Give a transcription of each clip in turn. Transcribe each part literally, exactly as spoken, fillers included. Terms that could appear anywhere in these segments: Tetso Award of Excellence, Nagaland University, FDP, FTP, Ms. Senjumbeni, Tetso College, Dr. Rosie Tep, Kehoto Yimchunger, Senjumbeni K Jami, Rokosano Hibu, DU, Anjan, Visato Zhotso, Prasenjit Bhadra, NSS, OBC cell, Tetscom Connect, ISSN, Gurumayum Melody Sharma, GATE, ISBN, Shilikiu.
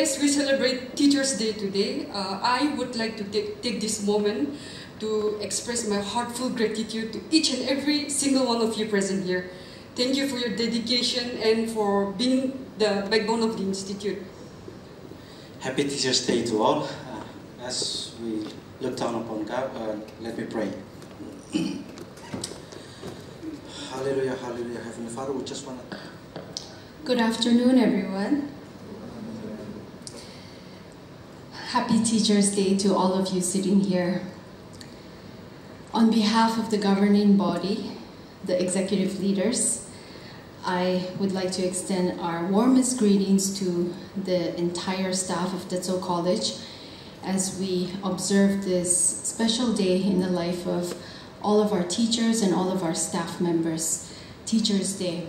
as we celebrate Teachers' Day today, uh, I would like to take, take this moment to express my heartfelt gratitude to each and every single one of you present here. Thank you for your dedication and for being the backbone of the Institute. Happy Teachers' Day to all. Uh, as we look down upon God, uh, let me pray. Hallelujah, hallelujah, Heavenly Father, we just want to... Good afternoon, everyone. Happy Teachers' Day to all of you sitting here. On behalf of the governing body, the executive leaders, I would like to extend our warmest greetings to the entire staff of Tetso College as we observe this special day in the life of all of our teachers and all of our staff members, Teachers' Day.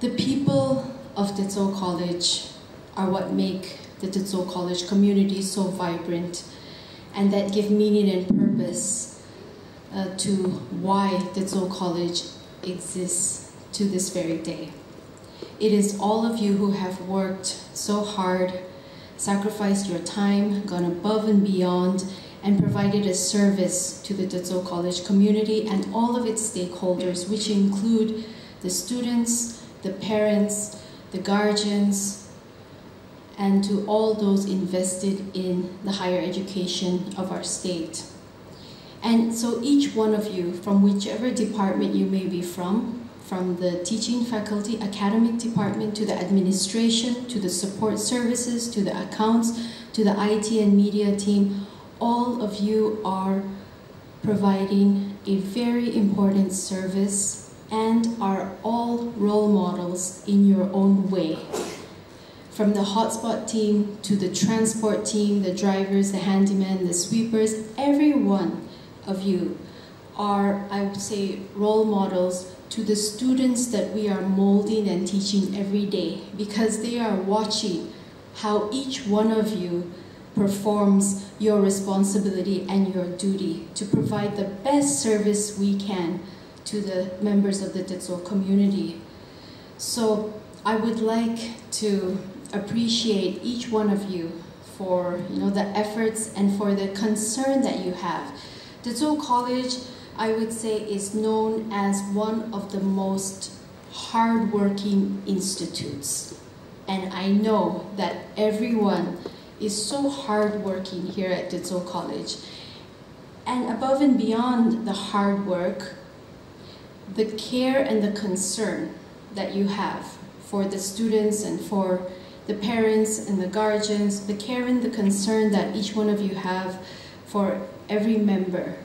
The people of Tetso College are what make the Tetso College community so vibrant and that give meaning and purpose uh, to why Tetso College exists to this very day. It is all of you who have worked so hard, sacrificed your time, gone above and beyond, and provided a service to the Tetso College community and all of its stakeholders, which include the students, the parents, the guardians, and to all those invested in the higher education of our state. And so each one of you, from whichever department you may be from, from the teaching faculty, academic department, to the administration, to the support services, to the accounts, to the I T and media team, all of you are providing a very important service and are all role models in your own way. From the hotspot team to the transport team, the drivers, the handymen, the sweepers, every one of you are, I would say, role models to the students that we are molding and teaching every day, because they are watching how each one of you performs your responsibility and your duty to provide the best service we can to the members of the Tetso community. So I would like to appreciate each one of you for you know, the efforts and for the concern that you have. Tetso College, I would say, is known as one of the most hardworking institutes. And I know that everyone is so hard working here at Tetso College. And above and beyond the hard work, the care and the concern that you have for the students and for the parents and the guardians, the care and the concern that each one of you have for every member,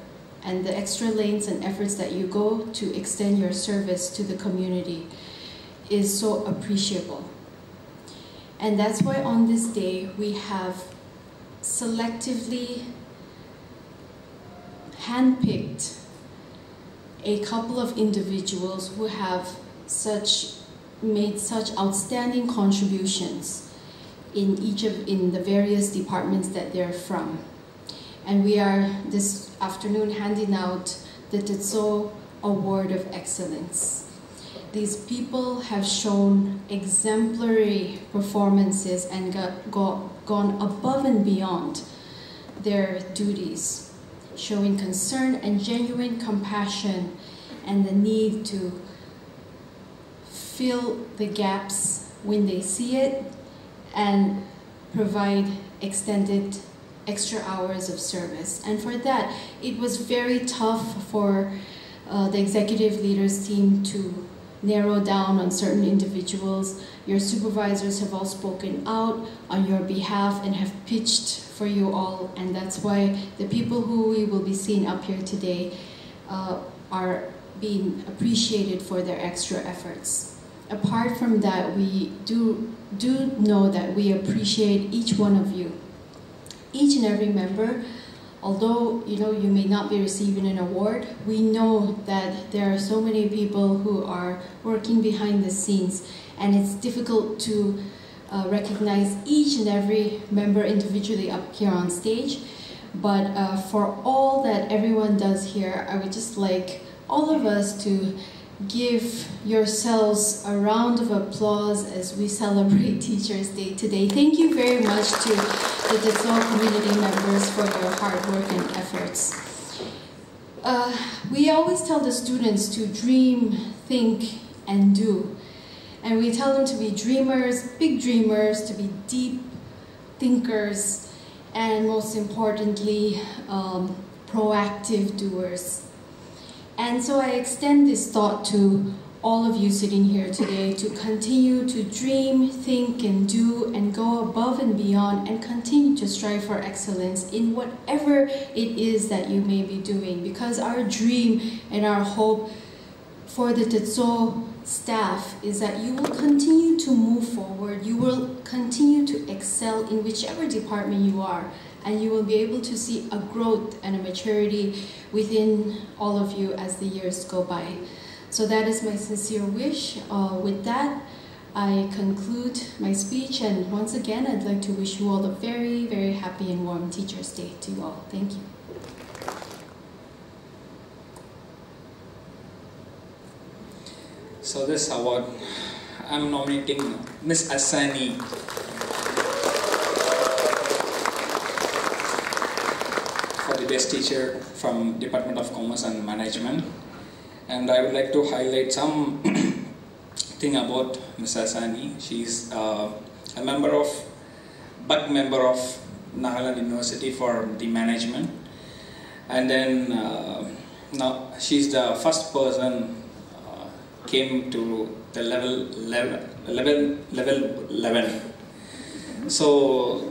and the extra lanes and efforts that you go to extend your service to the community is so appreciable. And that's why on this day we have selectively handpicked a couple of individuals who have such made such outstanding contributions in each of in the various departments that they're from. And we are this afternoon handing out the Tetso Award of Excellence. These people have shown exemplary performances and got, got, gone above and beyond their duties, showing concern and genuine compassion and the need to fill the gaps when they see it and provide extended extra hours of service. And for that, it was very tough for uh, the executive leaders team to narrow down on certain individuals. Your supervisors have all spoken out on your behalf and have pitched for you all, and that's why the people who we will be seeing up here today uh, are being appreciated for their extra efforts. Apart from that, we do, do know that we appreciate each one of you. Each and every member, although you know you may not be receiving an award, we know that there are so many people who are working behind the scenes, and it's difficult to uh, recognize each and every member individually up here on stage. But uh, for all that everyone does here, I would just like all of us to give yourselves a round of applause as we celebrate Teachers' Day today. Thank you very much to the Tetso community members for your hard work and efforts. Uh, we always tell the students to dream, think, and do. And we tell them to be dreamers, big dreamers, to be deep thinkers, and most importantly, um, proactive doers. And so I extend this thought to all of you sitting here today to continue to dream, think, and do, and go above and beyond, and continue to strive for excellence in whatever it is that you may be doing. Because our dream and our hope for the Tetso staff is that you will continue to move forward, you will continue to excel in whichever department you are, and you will be able to see a growth and a maturity within all of you as the years go by. So that is my sincere wish. Uh, with that, I conclude my speech, and once again, I'd like to wish you all a very, very happy and warm Teachers' Day to you all. Thank you. So this award, I'm nominating Miz Asani. The best teacher from Department of Commerce and Management, and I would like to highlight some thing about Miz Asani. She is uh, a member of, but member of Nagaland University for the management, and then uh, now she is the first person uh, came to the level level level level level. So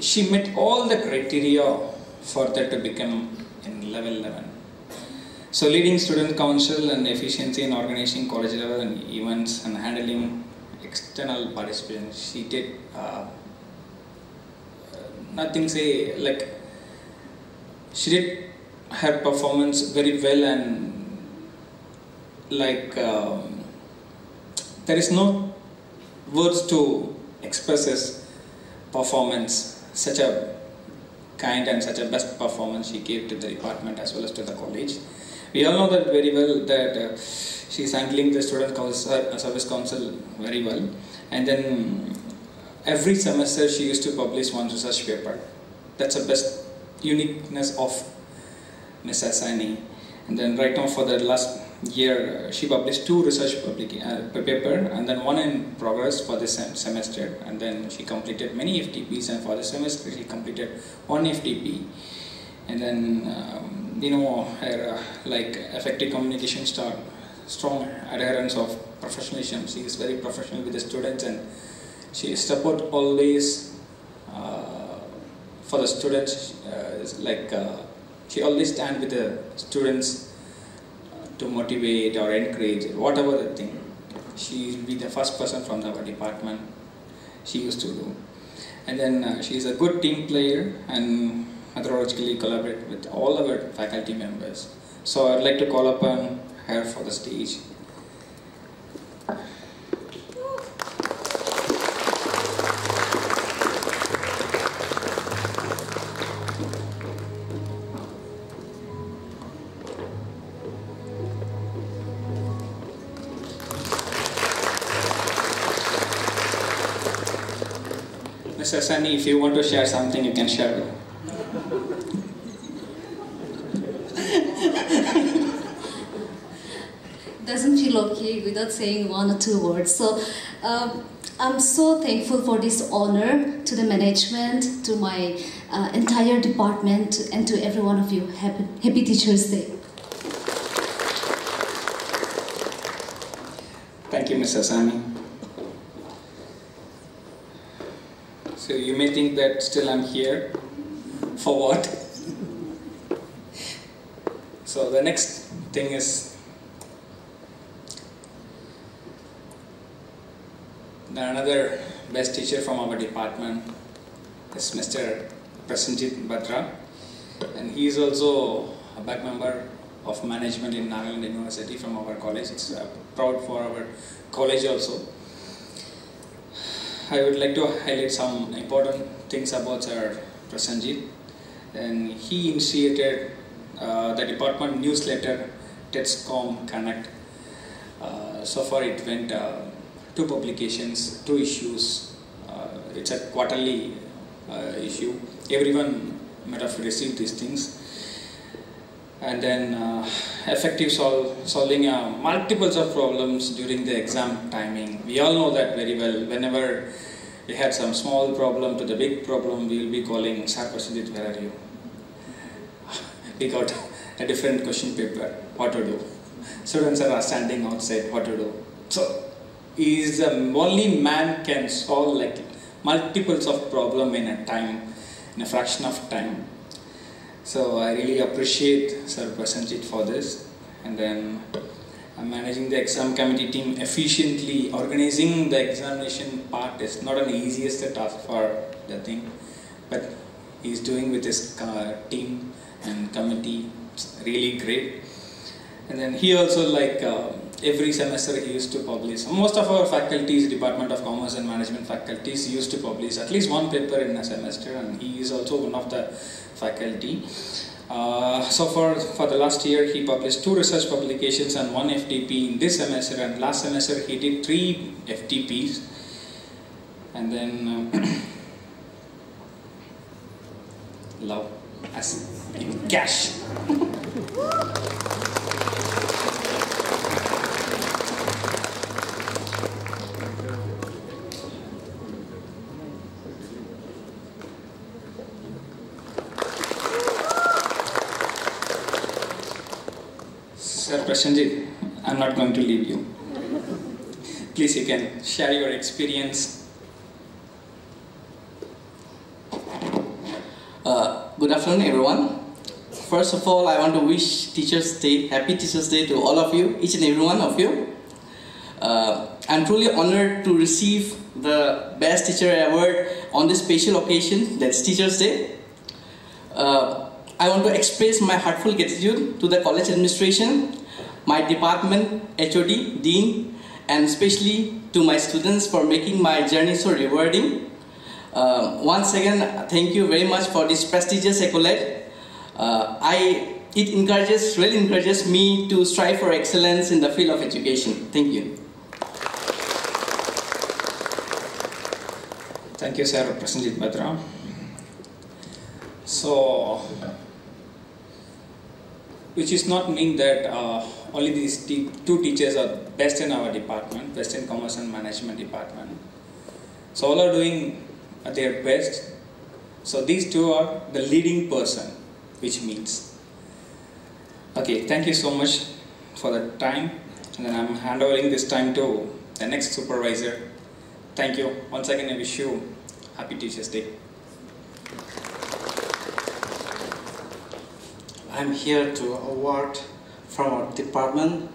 she met all the criteria for that to become in level eleven. So leading student council and efficiency in organizing college level and events and handling external participants. She did uh, nothing say like she did her performance very well, and like um, there is no words to express his performance. Such a kind and such a best performance she gave to the department as well as to the college. We all know that very well that uh, she is handling the student council, service council very well, and then every semester she used to publish one research paper. That's the best uniqueness of Miz Asani. And then right now for the last year she published two research public, uh, paper, and then one in progress for this sem semester, and then she completed many F T Ps, and for the semester she completed one F T P, and then um, you know her uh, like effective communication style, strong adherence of professionalism. She is very professional with the students, and she support always uh, for the students, uh, like uh, she always stand with the students to motivate or encourage, whatever the thing. She will be the first person from our department she used to do. And then uh, she is a good team player and methodologically collaborate with all our faculty members. So I'd like to call upon her for the stage. Asani, if you want to share something, you can share it. Doesn't she look cute without saying one or two words? So um, I'm so thankful for this honor to the management, to my uh, entire department, and to every one of you. Happy, happy Teachers' Day. Thank you, Miz Asani. So you may think that still I'm here, for what? So the next thing is another best teacher from our department is Mister Prasenjit Bhadra, and he is also a back member of management in Nagaland University from our college. It's uh, proud for our college also. I would like to highlight some important things about Sir Prasenjit, and he initiated uh, the department newsletter Tetscom Connect. Uh, so far it went uh, two publications, two issues. Uh, it's a quarterly uh, issue. Everyone might have received these things. And then uh, effective sol solving uh, multiples of problems during the exam timing. We all know that very well. Whenever we had some small problem to the big problem, we will be calling, "Sir Prasenjit, where are you? We got a different question paper. What to do?" Students are standing outside. What to do? So, he is the only man can solve like multiples of problem in a time, in a fraction of time. So I really appreciate Sir Prasenjit for this, and then uh, managing the exam committee team efficiently, organizing the examination part is not an easiest task for the thing, but he's doing with his uh, team and committee, it's really great. And then he also like uh, every semester he used to publish, most of our faculties, Department of Commerce and Management faculties used to publish at least one paper in a semester, and he is also one of the faculty. Uh, so for, for the last year he published two research publications and one F T P in this semester, and last semester he did three F T Ps. And then uh, love as in cash. Prasenjit, I'm not going to leave you. Please, you can share your experience. Uh, good afternoon, everyone. First of all, I want to wish Teachers' Day, Happy Teachers' Day to all of you, each and every one of you. Uh, I'm truly honored to receive the Best Teacher Award on this special occasion, that's Teachers' Day. Uh, I want to express my heartfelt gratitude to the college administration, my department, H O D, Dean, and especially to my students for making my journey so rewarding. Uh, once again, thank you very much for this prestigious accolade. Uh, I, it encourages, really encourages me to strive for excellence in the field of education. Thank you. Thank you, Sir Prasenjit Bhadra. So, which is not mean that uh, only these te two teachers are best in our department, best in Commerce and Management department. So all are doing their best. So these two are the leading person, which means. Okay, thank you so much for the time. And then I'm handing this time to the next supervisor. Thank you. Once again, I wish you Happy Teachers' Day. I'm here to award from our department.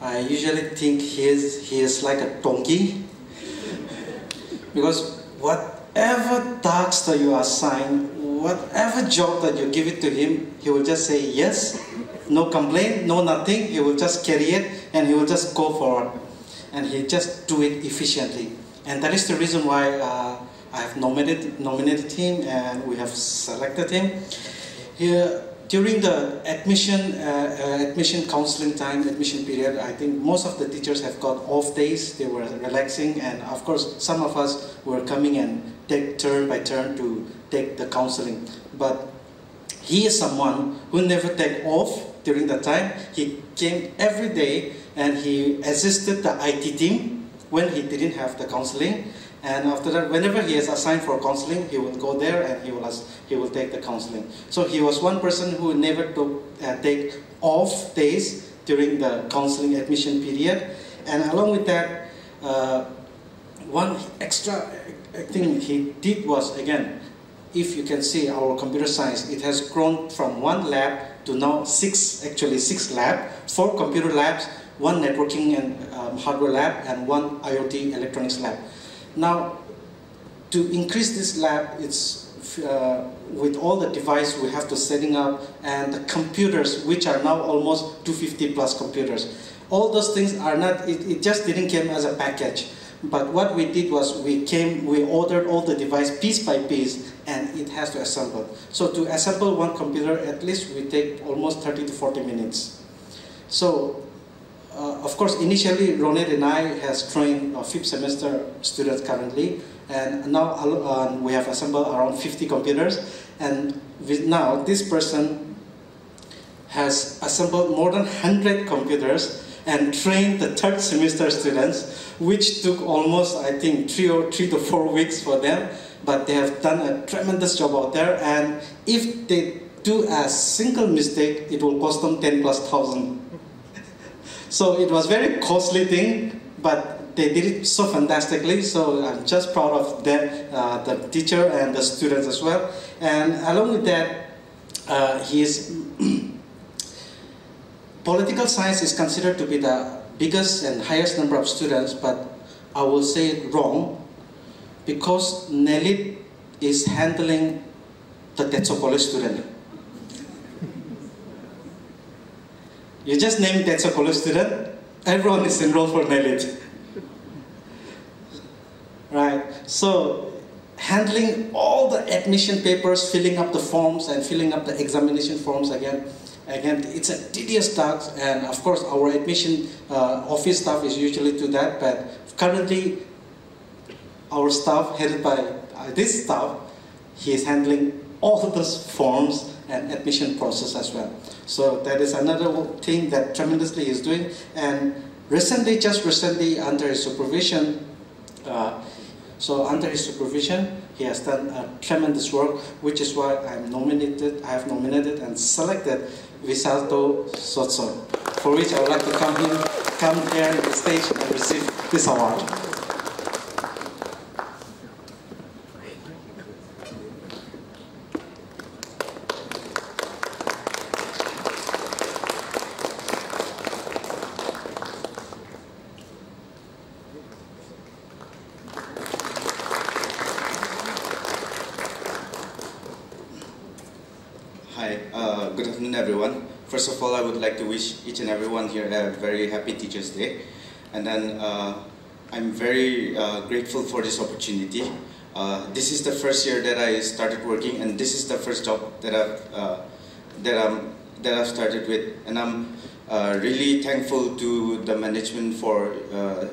I usually think he is, he is like a donkey because whatever task that you assign, whatever job that you give it to him, he will just say yes, no complaint, no nothing. He will just carry it and he will just go forward and he just do it efficiently. And that is the reason why uh, I have nominated, nominated him and we have selected him. Here, during the admission uh, uh, admission counseling time, admission period, I think most of the teachers have got off days. They were relaxing, and of course, some of us were coming and take turn by turn to take the counseling. But he is someone who never take off during the time. He came every day, and he assisted the I T team when he didn't have the counseling. And after that, whenever he is assigned for counseling, he will go there and he will ask, he will take the counseling. So he was one person who never took uh, take off days during the counseling admission period. And along with that, uh, one extra thing he did was, again, if you can see our computer science, it has grown from one lab to now six, actually six labs, four computer labs, one networking and um, hardware lab, and one I O T electronics lab. Now, to increase this lab, it's, uh, with all the device we have to setting up and the computers, which are now almost two hundred fifty plus computers. All those things are not, it, it just didn't come as a package. But what we did was we came, we ordered all the device piece by piece and it has to assemble. So to assemble one computer, at least we take almost thirty to forty minutes. So, uh, of course, initially, Ronette and I has trained uh, fifth semester students currently, and now um, we have assembled around fifty computers, and with now this person has assembled more than one hundred computers and trained the third semester students, which took almost, I think, three or three to four weeks for them, but they have done a tremendous job out there, and if they do a single mistake, it will cost them ten plus thousand. So it was very costly thing, but they did it so fantastically, so I'm just proud of that, uh, the teacher and the students as well. And along with that, uh, his political science is considered to be the biggest and highest number of students, but I will say it wrong, because Nelit is handling the Tetso College student. You just name Tetso College student, everyone is enrolled for Nelit. Right, so handling all the admission papers, filling up the forms and filling up the examination forms again, again, it's a tedious task, and of course our admission uh, office staff is usually do that, but currently our staff, headed by uh, this staff, he is handling all of those forms and admission process as well. So that is another thing that tremendously he is doing. And recently, just recently, under his supervision, uh, so under his supervision, he has done a tremendous work, which is why I'm nominated, I have nominated and selected Visato Zhotso, for which I would like to come in, come here on the stage and receive this award. First of all, I would like to wish each and everyone here a very happy Teachers' Day. And then uh, I'm very uh, grateful for this opportunity. Uh, this is the first year that I started working, and this is the first job that I've, uh, that I'm, that I've started with. And I'm uh, really thankful to the management for uh,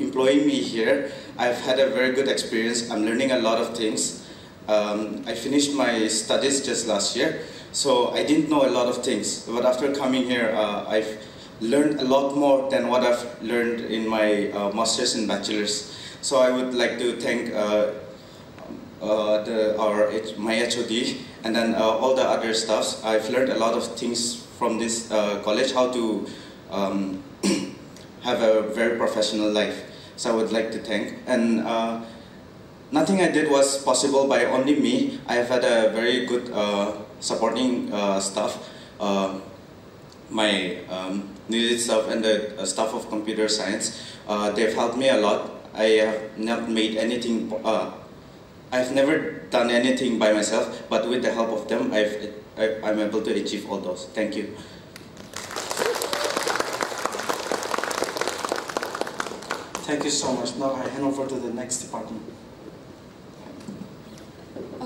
employing me here. I've had a very good experience. I'm learning a lot of things. Um, I finished my studies just last year. So I didn't know a lot of things, but after coming here, uh, I've learned a lot more than what I've learned in my uh, master's and bachelor's. So I would like to thank uh, uh, the, our, my H O D and then uh, all the other staffs. I've learned a lot of things from this uh, college, how to um, have a very professional life. So I would like to thank. And uh, nothing I did was possible by only me. I've had a very good uh, supporting uh, staff, uh, my um, needed staff and the uh, staff of computer science. Uh, they've helped me a lot. I have not made anything, uh, I've never done anything by myself, but with the help of them, I've, I, I'm able to achieve all those. Thank you. Thank you so much. Now I hand over to the next department.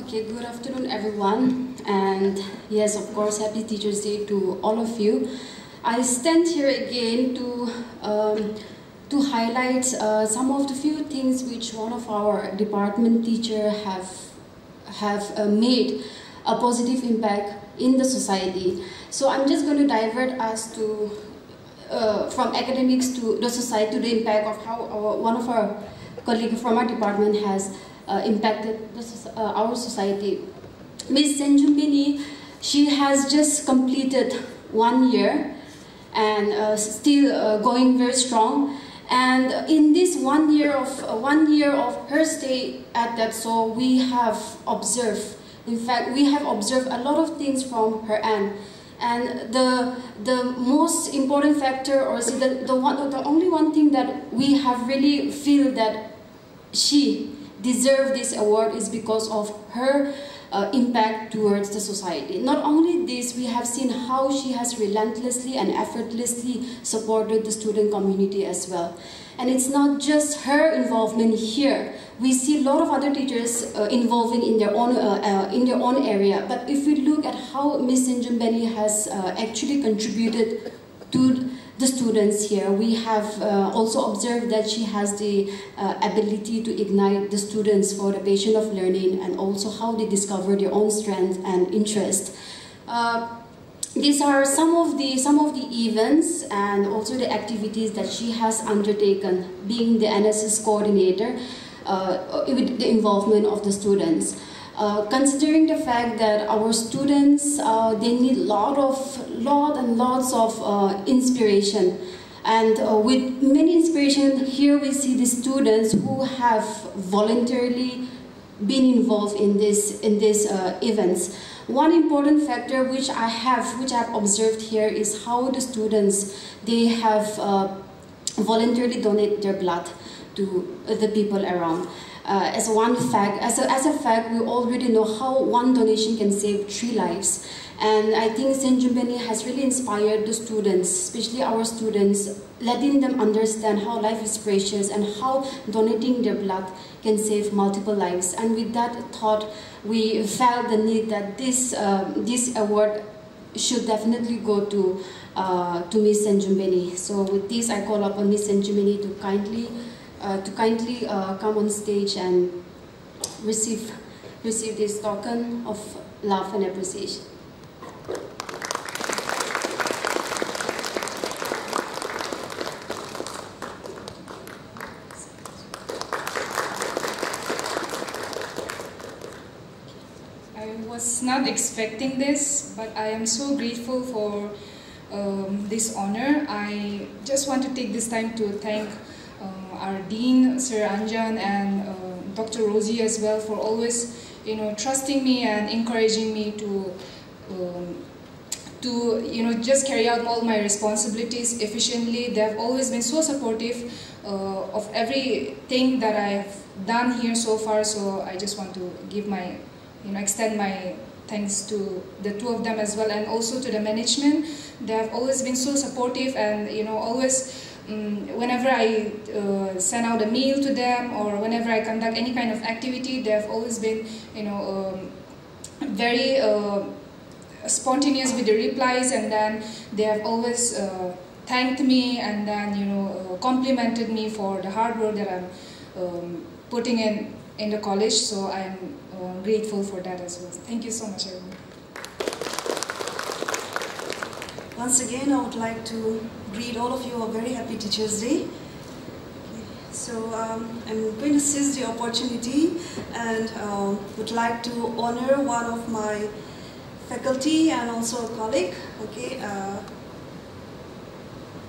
Okay, good afternoon everyone, and yes, of course, happy Teachers' Day to all of you. I stand here again to, um, to highlight uh, some of the few things which one of our department teacher have, have uh, made a positive impact in the society. So I'm just going to divert us to, uh, from academics to the society, to the impact of how our, one of our colleagues from our department has Uh, impacted the, uh, our society. Miz Senjumbeni, she has just completed one year and uh, still uh, going very strong. And in this one year of uh, one year of her stay at Tetso, we have observed. In fact, we have observed a lot of things from her end. And the the most important factor, or see the the one the only one thing that we have really feel that she deserve this award is because of her uh, impact towards the society. Not only this, we have seen how she has relentlessly and effortlessly supported the student community as well. And it's not just her involvement here, we see a lot of other teachers uh, involving in their own uh, uh, in their own area. But if we look at how Miz Senjumbeni has uh, actually contributed to the students here, we have uh, also observed that she has the uh, ability to ignite the students for the passion of learning and also how they discover their own strength and interest. Uh, These are some of the some of the events and also the activities that she has undertaken, being the N S S coordinator, uh, with the involvement of the students. Uh, considering the fact that our students uh, they need lot of lot and lots of uh, inspiration, and uh, with many inspiration here we see the students who have voluntarily been involved in this in these uh, events. One important factor which I have, which I've observed here, is how the students they have uh, voluntarily donate their blood to the people around. Uh, as one fact, as a, as a fact, we already know how one donation can save three lives. And I think Senjumbeni has really inspired the students, especially our students, letting them understand how life is precious and how donating their blood can save multiple lives. And with that thought, we felt the need that this, uh, this award should definitely go to, uh, to Miz Senjumbeni. So with this, I call upon Miz Senjumbeni to kindly, uh, to kindly uh, come on stage and receive, receive this token of love and appreciation. Not expecting this, but I am so grateful for um, this honor. I just want to take this time to thank uh, our Dean, Sir Anjan, and uh, Doctor Rosie as well for always, you know, trusting me and encouraging me to, um, to you know, just carry out all my responsibilities efficiently. They have always been so supportive uh, of everything that I have done here so far. So I just want to give my, you know, extend my thanks to the two of them as well, and also to the management. They have always been so supportive, and you know, always um, whenever I uh, send out a mail to them or whenever I conduct any kind of activity, they have always been, you know, um, very uh, spontaneous with the replies, and then they have always uh, thanked me, and then, you know, uh, complimented me for the hard work that I'm um, putting in in the college. So I'm Uh, grateful for that as well. Thank you so much, everyone. Once again, I would like to greet all of you a very happy Teachers' Day. Okay. So um, I'm going to seize the opportunity and uh, would like to honor one of my faculty and also a colleague. Okay. Uh,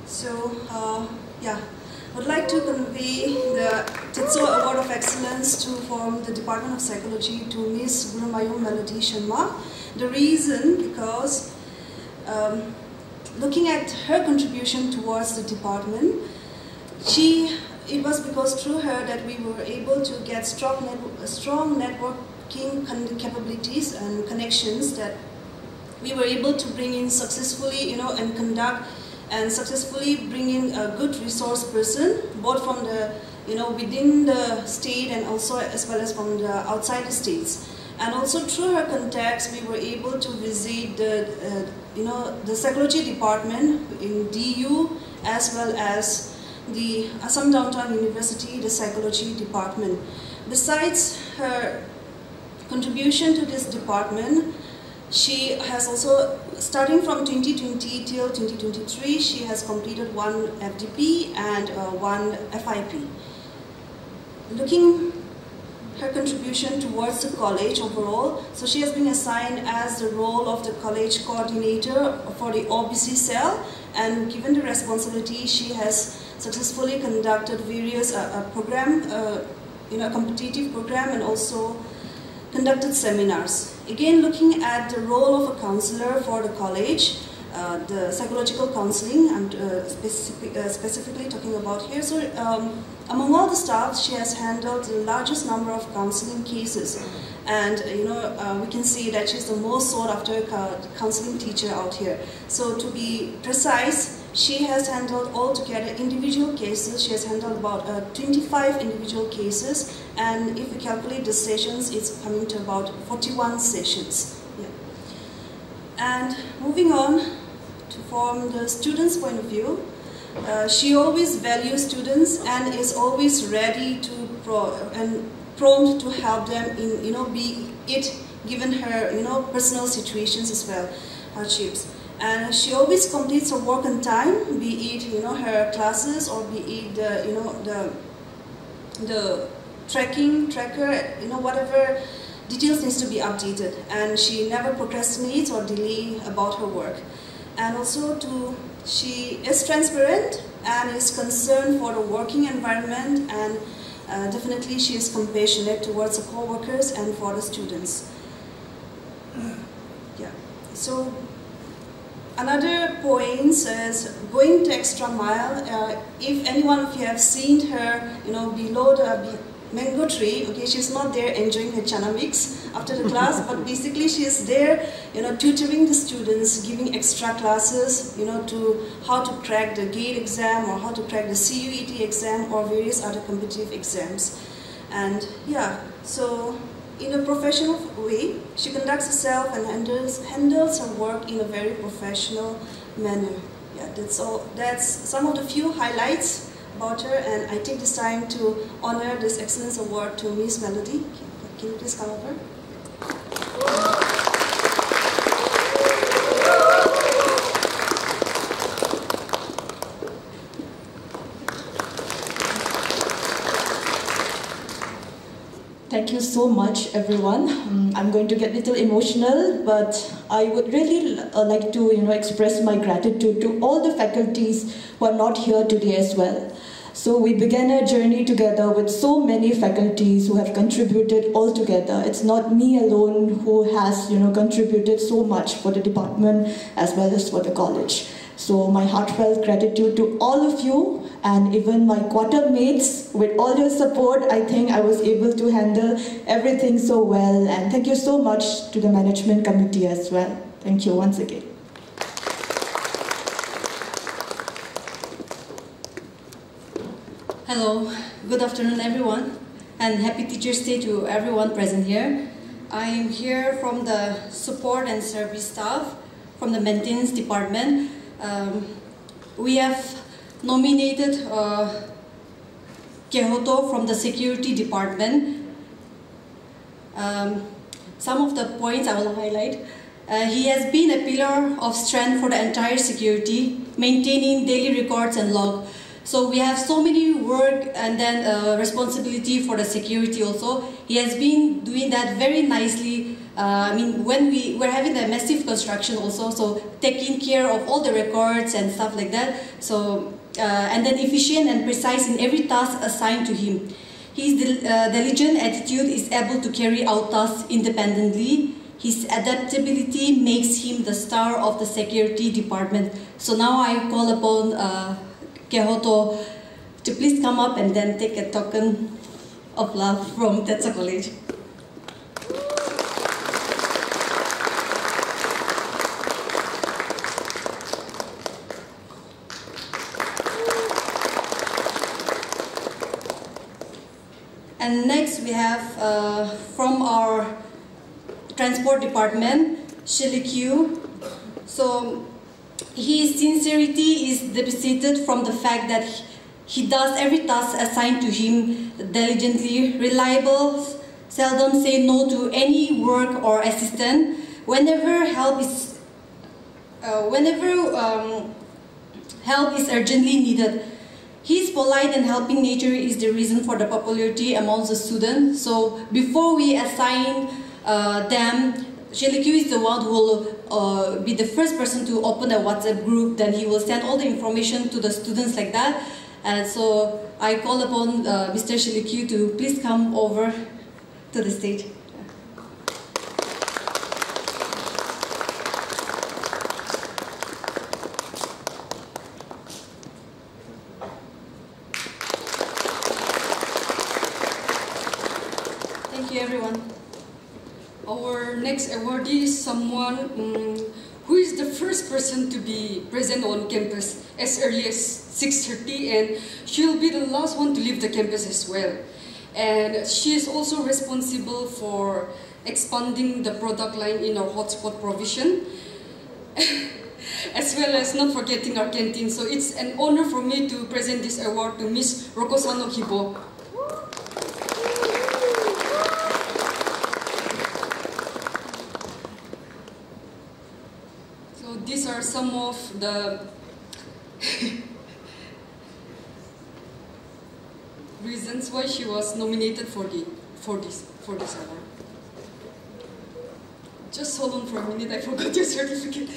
so uh, yeah. I would like to convey the Tetso Award of Excellence to from the Department of Psychology to Miz Gurumayum Melody Sharma. The reason, because um, looking at her contribution towards the department, she it was because through her that we were able to get strong net, strong networking capabilities and connections that we were able to bring in successfully, you know, and conduct. And successfully bring in a good resource person, both from the, you know, within the state and also as well as from the outside the states. And also through her contacts, we were able to visit the, uh, you know, the psychology department in D U as well as the Assam Downtown University, the psychology department. Besides her contribution to this department, she has also, starting from twenty twenty till twenty twenty-three, she has completed one F D P and uh, one F I P. Looking her contribution towards the college overall, so she has been assigned as the role of the college coordinator for the O B C cell, and given the responsibility, she has successfully conducted various uh, uh, program, uh, you know, competitive program, and also conducted seminars. Again, looking at the role of a counselor for the college, uh, the psychological counseling, I'm uh, specific, uh, specifically talking about here. So um, among all the staff, she has handled the largest number of counseling cases. And you know, uh, we can see that she's the most sought after counseling teacher out here. So to be precise, She has handled altogether individual cases. She has handled about uh, twenty-five individual cases, and if we calculate the sessions, it's coming to about forty-one sessions. Yeah. And moving on to from the students' point of view, uh, she always values students and is always ready to pro and prompt to help them in, you know, be it given her, you know, personal situations as well, hardships. And she always completes her work on time, be it, you know, her classes or be it the, you know, the the tracking tracker, you know, whatever details needs to be updated. And she never procrastinates or delay about her work. And also to she is transparent and is concerned for the working environment, and uh, definitely she is compassionate towards the co-workers and for the students. Yeah. So. Another point is going to extra mile. Uh, if anyone of you have seen her, you know, below the mango tree, okay, she's not there enjoying her chana mix after the class, but basically she is there, you know, tutoring the students, giving extra classes, you know, to how to crack the GATE exam or how to crack the C U E T exam or various other competitive exams. And yeah, so in a professional way, she conducts herself and handles, handles her work in a very professional manner. Yeah, that's all. That's some of the few highlights about her, and I take this time to honor this Excellence Award to Miz Melody. Can, can you please come over? Thank you so much, everyone. Um, I'm going to get a little emotional, but I would really uh, like to, you know, express my gratitude to all the faculties who are not here today as well. So we began a journey together with so many faculties who have contributed all together. It's not me alone who has, you know, contributed so much for the department as well as for the college. So my heartfelt gratitude to all of you, and even my quarter mates. With all your support, I think I was able to handle everything so well. And thank you so much to the management committee as well. Thank you once again. Hello, good afternoon everyone, and happy Teacher's Day to everyone present here. I am here from the support and service staff from the maintenance department. Um, we have nominated uh, Kehoto from the security department. Um, some of the points I will highlight. Uh, he has been a pillar of strength for the entire security, maintaining daily records and log. So we have so many work and then uh, responsibility for the security also. He has been doing that very nicely. Uh, I mean, when we were having a massive construction also, so taking care of all the records and stuff like that. So, uh, and then efficient and precise in every task assigned to him. His del uh, diligent attitude is able to carry out tasks independently. His adaptability makes him the star of the security department. So now I call upon uh, Kehoto to please come up and then take a token of love from Tetso College. And next we have uh, from our transport department, Shilikiu. So his sincerity is demonstrated from the fact that he does every task assigned to him diligently, reliable, seldom say no to any work or assistant. Whenever help is, uh, whenever um, help is urgently needed. His polite and helping nature is the reason for the popularity amongst the students. So before we assign uh, them, Shilikiu is the one who will uh, be the first person to open a WhatsApp group. Then he will send all the information to the students like that. And so I call upon uh, Mister Shilikiu to please come over to the stage. Everyone. Our next awardee is someone um, who is the first person to be present on campus as early as six thirty, and she'll be the last one to leave the campus as well. And she is also responsible for expanding the product line in our hotspot provision, as well as not forgetting our canteen. So it's an honor for me to present this award to Miz Rokosano Hibu. So these are some of the reasons why she was nominated for the for this for this award. Just hold on for a minute, I forgot your certificate.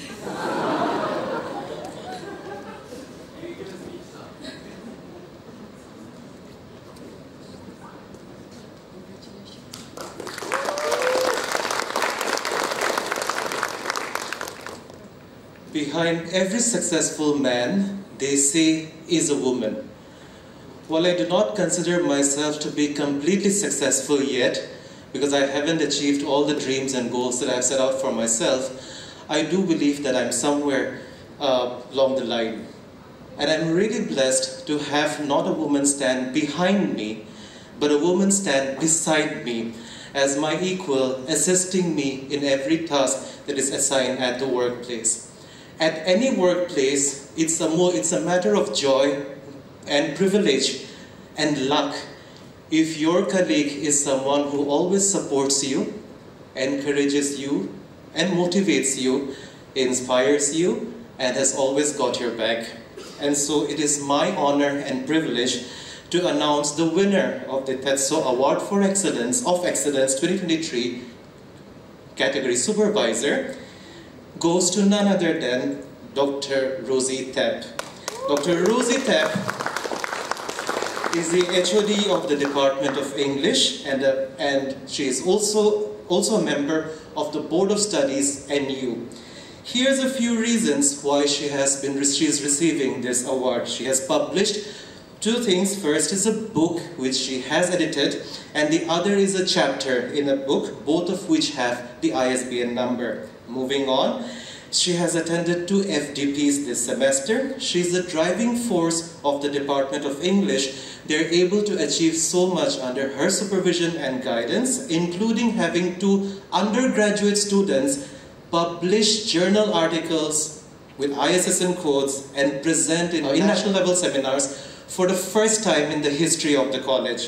Behind every successful man, they say, is a woman. While I do not consider myself to be completely successful yet, because I haven't achieved all the dreams and goals that I've set out for myself, I do believe that I'm somewhere uh, along the line. And I'm really blessed to have not a woman stand behind me, but a woman stand beside me as my equal, assisting me in every task that is assigned at the workplace. At any workplace, it's a, more, it's a matter of joy and privilege and luck if your colleague is someone who always supports you, encourages you, and motivates you, inspires you, and has always got your back. And so it is my honor and privilege to announce the winner of the Tetso Award for Excellence of Excellence twenty twenty-three category supervisor goes to none other than Doctor Rosie Tep. Doctor Rosie Tep is the H O D of the Department of English, and, uh, and she is also, also a member of the Board of Studies, N U. Here's a few reasons why she has been she is receiving this award. She has published two things. First is a book which she has edited, and the other is a chapter in a book, both of which have the I S B N number. Moving on, she has attended two F D Ps this semester. She is the driving force of the Department of English. They're able to achieve so much under her supervision and guidance, including having two undergraduate students publish journal articles with I S S N codes and present in international level seminars for the first time in the history of the college.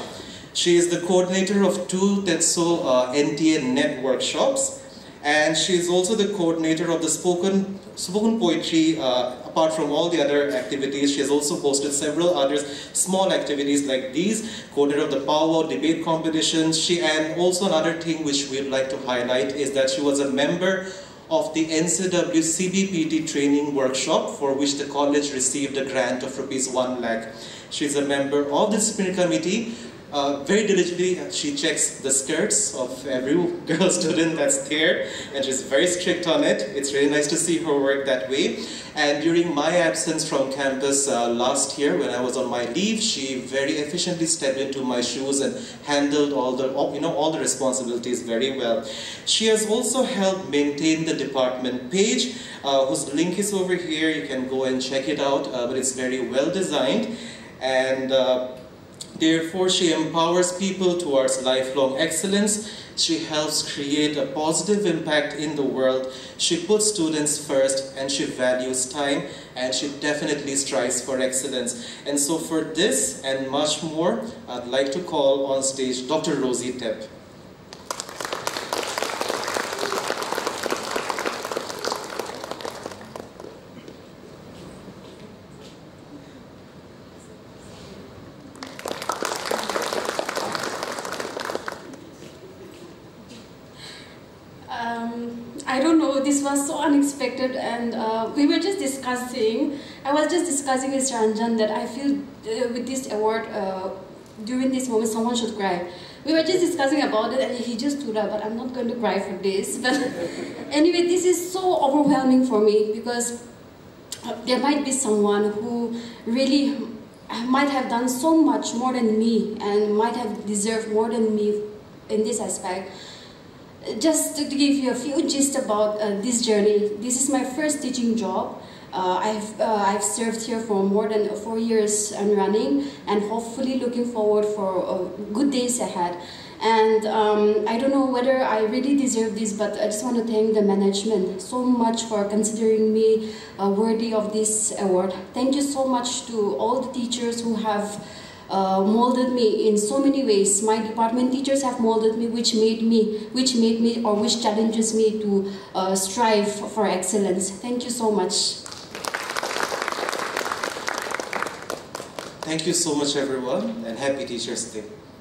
She is the coordinator of two Tetso uh, N T A NET workshops. And she is also the coordinator of the spoken, spoken poetry. Uh, apart from all the other activities, she has also hosted several other small activities like these, coordinator of the powwow debate competitions. She, and also another thing which we'd like to highlight is that she was a member of the N C W C B P T training workshop, for which the college received a grant of rupees one lakh. She is a member of the disciplinary committee. Uh, very diligently, she checks the skirts of every girl student that's there, and she's very strict on it. It's really nice to see her work that way. And during my absence from campus uh, last year, when I was on my leave, she very efficiently stepped into my shoes and handled all the, you know, all the responsibilities very well. She has also helped maintain the department page, uh, whose link is over here. You can go and check it out, uh, but it's very well designed. And Uh, Therefore, she empowers people towards lifelong excellence. She helps create a positive impact in the world. She puts students first, and she values time, and she definitely strives for excellence. And so for this and much more, I'd like to call on stage Doctor Rosie Tep. And uh, we were just discussing, I was just discussing with Anjan that I feel uh, with this award, uh, during this moment, someone should cry. We were just discussing about it, and he just stood up, but I'm not going to cry for this. But anyway, this is so overwhelming for me, because there might be someone who really might have done so much more than me and might have deserved more than me in this aspect. Just to give you a few gist about uh, this journey, this is my first teaching job. Uh, I've, uh, I've served here for more than four years and running, and hopefully looking forward for uh, good days ahead. And um, I don't know whether I really deserve this, but I just want to thank the management so much for considering me uh, worthy of this award. Thank you so much to all the teachers who have uh, molded me in so many ways. My department teachers have molded me, which made me, which made me, or which challenges me to uh, strive for excellence. Thank you so much. Thank you so much, everyone, and happy Teachers' Day.